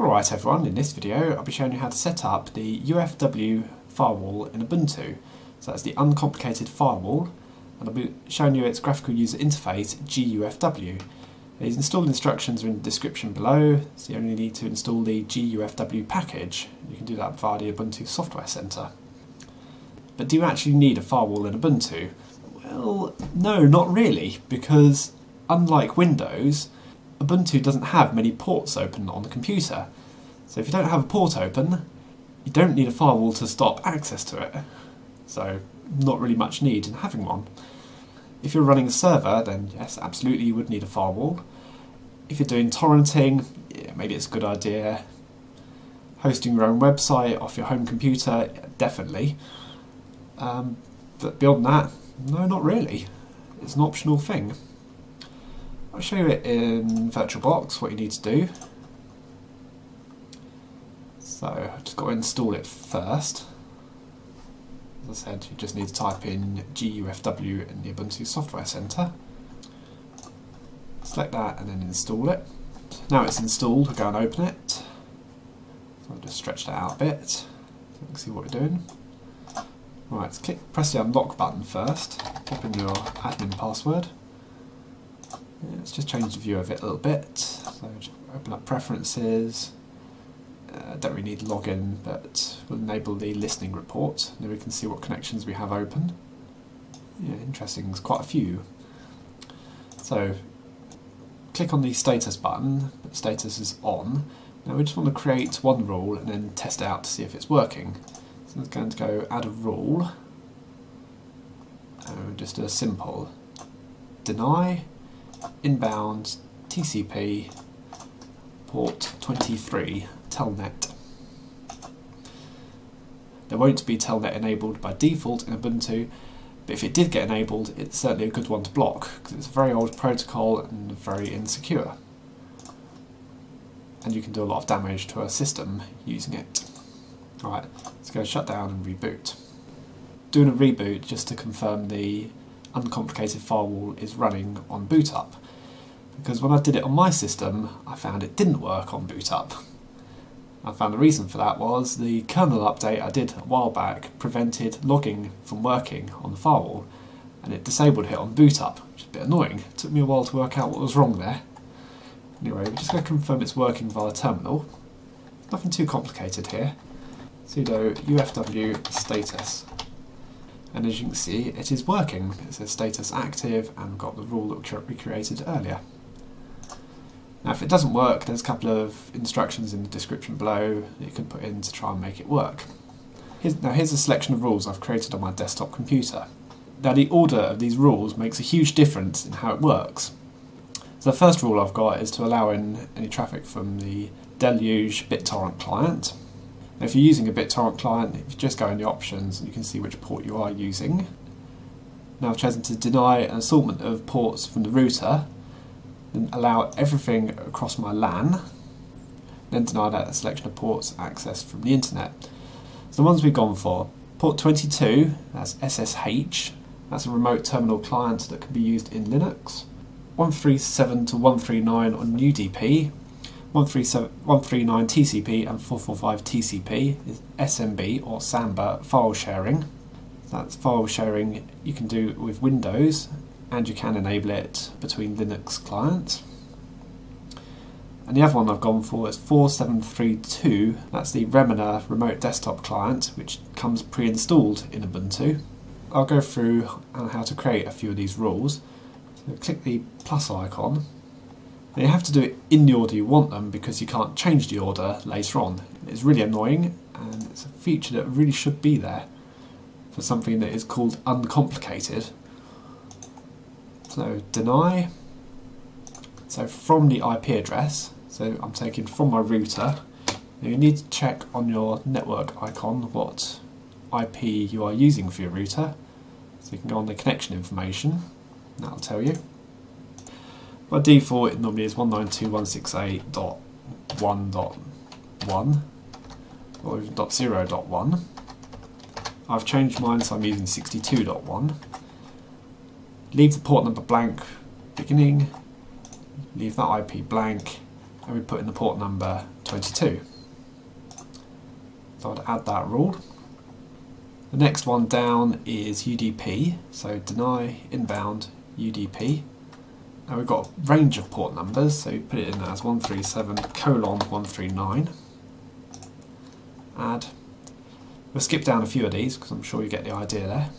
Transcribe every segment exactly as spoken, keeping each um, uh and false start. Alright everyone, in this video I'll be showing you how to set up the U F W firewall in Ubuntu. So that's the Uncomplicated Firewall, and I'll be showing you its graphical user interface, G U F W. These installed instructions are in the description below, so you only need to install the G U F W package. You can do that via the Ubuntu Software Center. But do you actually need a firewall in Ubuntu? Well, no, not really, because unlike Windows, Ubuntu doesn't have many ports open on the computer, so if you don't have a port open, you don't need a firewall to stop access to it, so not really much need in having one. If you're running a server, then yes, absolutely you would need a firewall. If you're doing torrenting, yeah, maybe it's a good idea. Hosting your own website off your home computer, yeah, definitely. Um, but beyond that, no, not really. It's an optional thing. I'll show you it in VirtualBox what you need to do. So I've just got to install it first. As I said, you just need to type in G U F W in the Ubuntu Software Center. Select that and then install it. Now it's installed, we'll go and open it. So I'll just stretch that out a bit so you can see what we're doing. Right, click, press the unlock button first, pop in your admin password. Let's just change the view of it a little bit. So just open up preferences. Uh, don't really need login, but we'll enable the listening report. Then we can see what connections we have open. Yeah, interesting, there's quite a few. So click on the status button, but status is on. Now we just want to create one rule and then test it out to see if it's working. So it's going to go add a rule. And we'll just do a simple deny. Inbound T C P port twenty-three telnet. There won't be telnet enabled by default in Ubuntu, but if it did get enabled, it's certainly a good one to block because it's a very old protocol and very insecure, and you can do a lot of damage to a system using it. Alright, let's go shut down and reboot. Doing a reboot just to confirm the Uncomplicated Firewall is running on boot up, because when I did it on my system I found it didn't work on boot up. I found the reason for that was the kernel update I did a while back prevented logging from working on the firewall, and it disabled it on boot up, which is a bit annoying. It took me a while to work out what was wrong there. Anyway, we're just going to confirm it's working via terminal. Nothing too complicated here. Sudo U F W status. And as you can see, it is working. It says status active and we've got the rule that we created earlier. Now if it doesn't work, there's a couple of instructions in the description below that you can put in to try and make it work. Here's, now here's a selection of rules I've created on my desktop computer. Now the order of these rules makes a huge difference in how it works. So the first rule I've got is to allow in any traffic from the Deluge BitTorrent client. If you're using a BitTorrent client, if you just go in the options, you can see which port you are using. Now I've chosen to deny an assortment of ports from the router, then allow everything across my LAN, then deny that selection of ports accessed from the internet. So the ones we've gone for, port twenty-two, that's S S H, that's a remote terminal client that can be used in Linux, one thirty-seven to one thirty-nine on U D P, one thirty-nine T C P and four forty-five T C P is S M B or Samba file sharing. So that's file sharing you can do with Windows, and you can enable it between Linux clients. And the other one I've gone for is four seven three two, that's the Remmina remote desktop client, which comes pre-installed in Ubuntu. I'll go through on how to create a few of these rules. So click the plus icon. Now you have to do it in the order you want them because you can't change the order later on. It's really annoying, and it's a feature that really should be there for something that is called uncomplicated. So deny, so from the I P address, so I'm taking from my router. Now you need to check on your network icon what I P you are using for your router. So you can go on the connection information, and that'll tell you. By default, it normally is one ninety-two dot one sixty-eight dot one dot one or even dot zero dot one. I've changed mine, so I'm using sixty-two dot one. Leave the port number blank, beginning, leave that I P blank, and we put in the port number twenty-two. So I'd add that rule. The next one down is U D P, so deny inbound U D P. Now we've got a range of port numbers, so put it in as one three seven colon one three nine. Add. We'll skip down a few of these because I'm sure you get the idea there.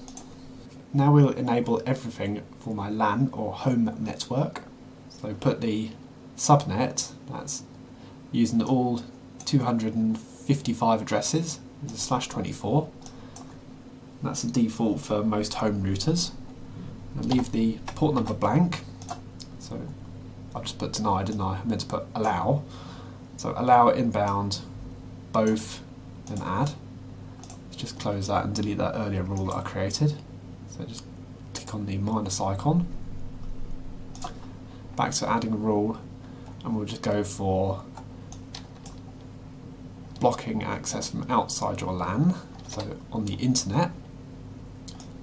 Now we'll enable everything for my LAN or home network. So put the subnet, that's using all two hundred fifty-five addresses, is a slash twenty-four. That's the default for most home routers. And leave the port number blank. So I've just put deny, didn't I? I meant to put allow. So allow inbound, both, and add. Let's just close that and delete that earlier rule that I created. So just click on the minus icon. Back to adding a rule, and we'll just go for blocking access from outside your LAN, so on the internet.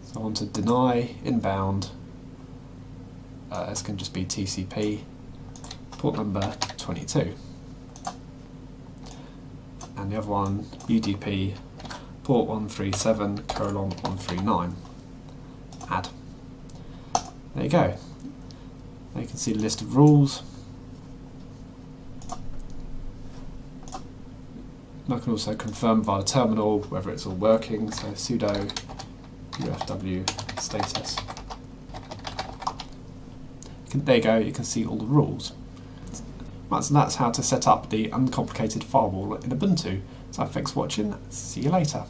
So I want to deny inbound, uh, this can just be T C P, port number twenty-two. And the other one, U D P, port one three seven colon one three nine. Add. There you go. Now you can see the list of rules. And I can also confirm via the terminal whether it's all working, so sudo U F W status. You can, there you go, you can see all the rules. Right, so that's how to set up the uncomplicated firewall in Ubuntu. So thanks for watching, see you later.